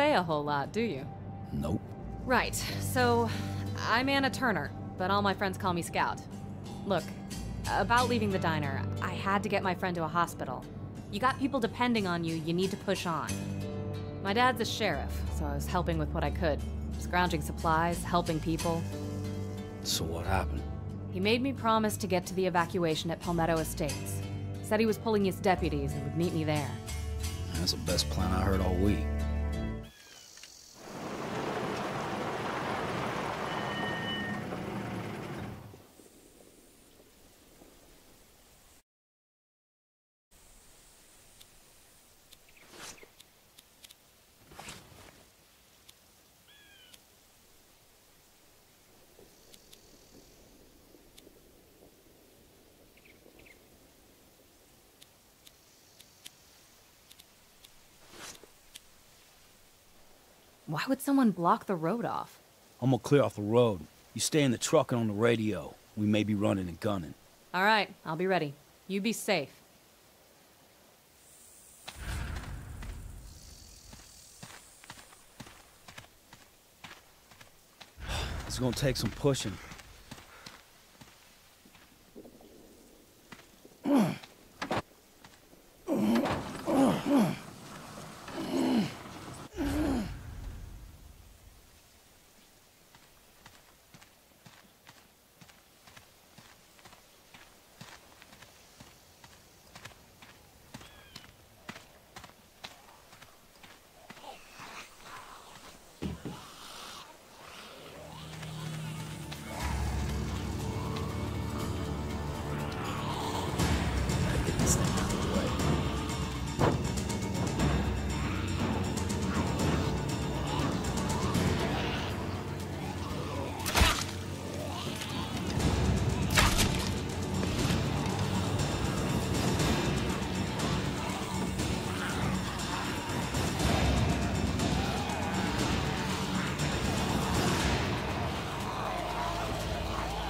say a whole lot, do you? Nope. Right, so I'm Anna Turner, but all my friends call me Scout. Look, about leaving the diner, I had to get my friend to a hospital. You got people depending on you, you need to push on. My dad's a sheriff, so I was helping with what I could. Scrounging supplies, helping people. So what happened? He made me promise to get to the evacuation at Palmetto Estates. Said he was pulling his deputies and would meet me there. That's the best plan I heard all week. Why would someone block the road off? I'm gonna clear off the road. You stay in the truck and on the radio. We may be running and gunning. All right, I'll be ready. You be safe. It's gonna take some pushing.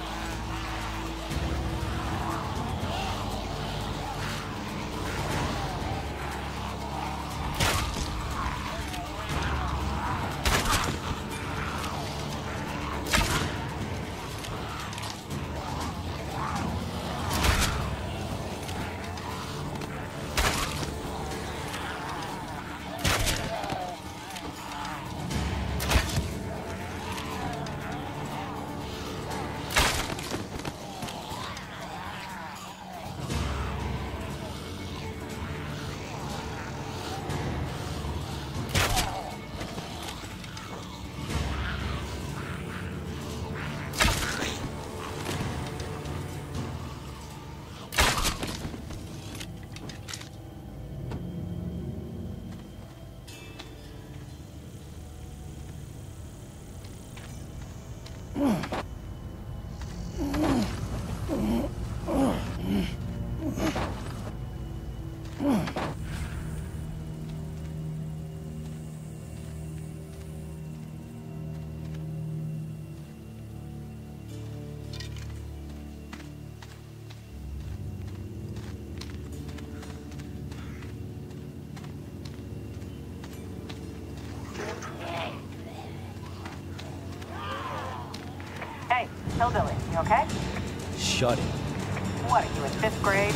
Hillbilly, you okay? Shut it. What, are you in fifth grade?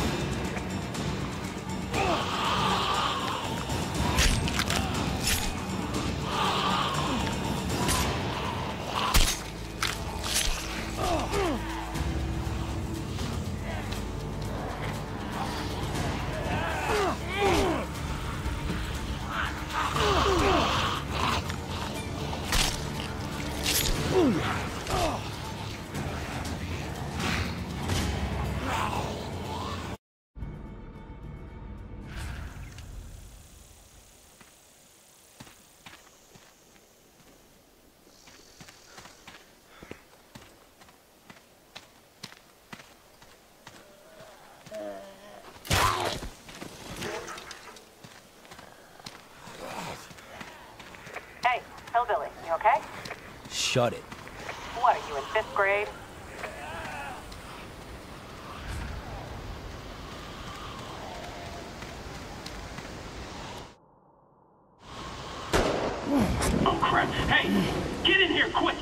Hillbilly, you okay? Shut it. What, are you in fifth grade? Oh, crap. Hey, get in here quick!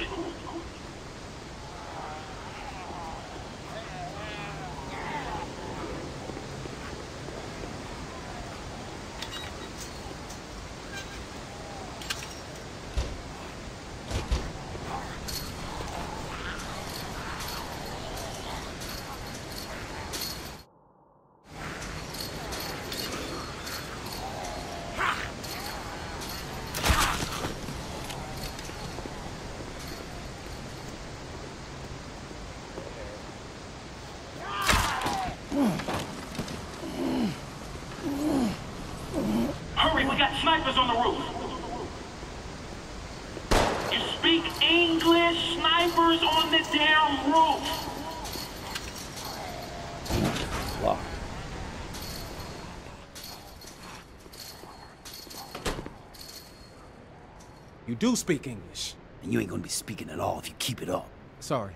Snipers on the roof. You speak English? Snipers on the damn roof. Locked. You do speak English. And you ain't gonna be speaking at all if you keep it up. Sorry.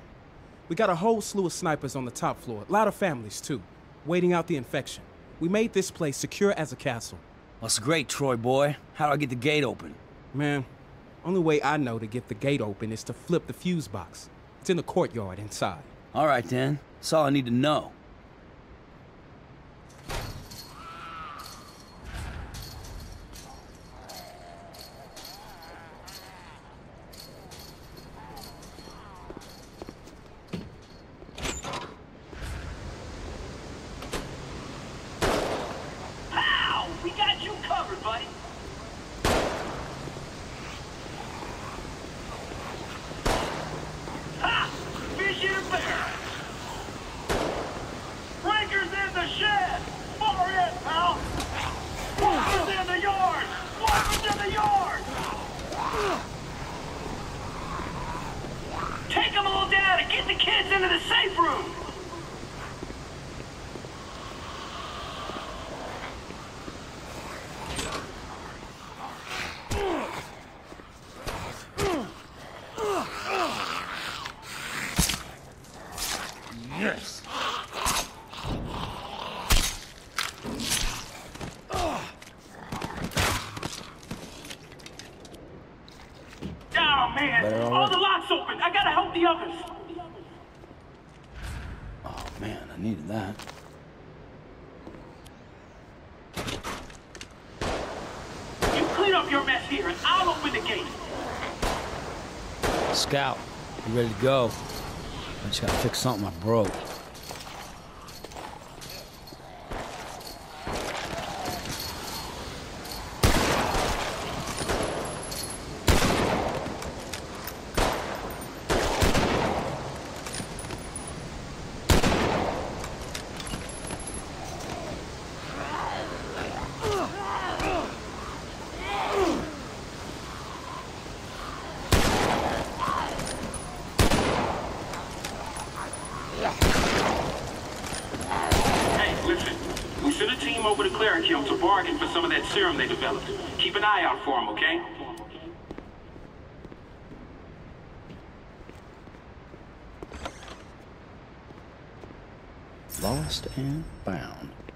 We got a whole slew of snipers on the top floor. A lot of families, too. Waiting out the infection. We made this place secure as a castle. That's great, Troy boy. How do I get the gate open? Man, only way I know to get the gate open is to flip the fuse box. It's in the courtyard inside. All right, then. That's all I need to know. Scout, you ready to go? I just gotta fix something I broke. Serum they developed. Keep an eye out for them, okay? Lost and found.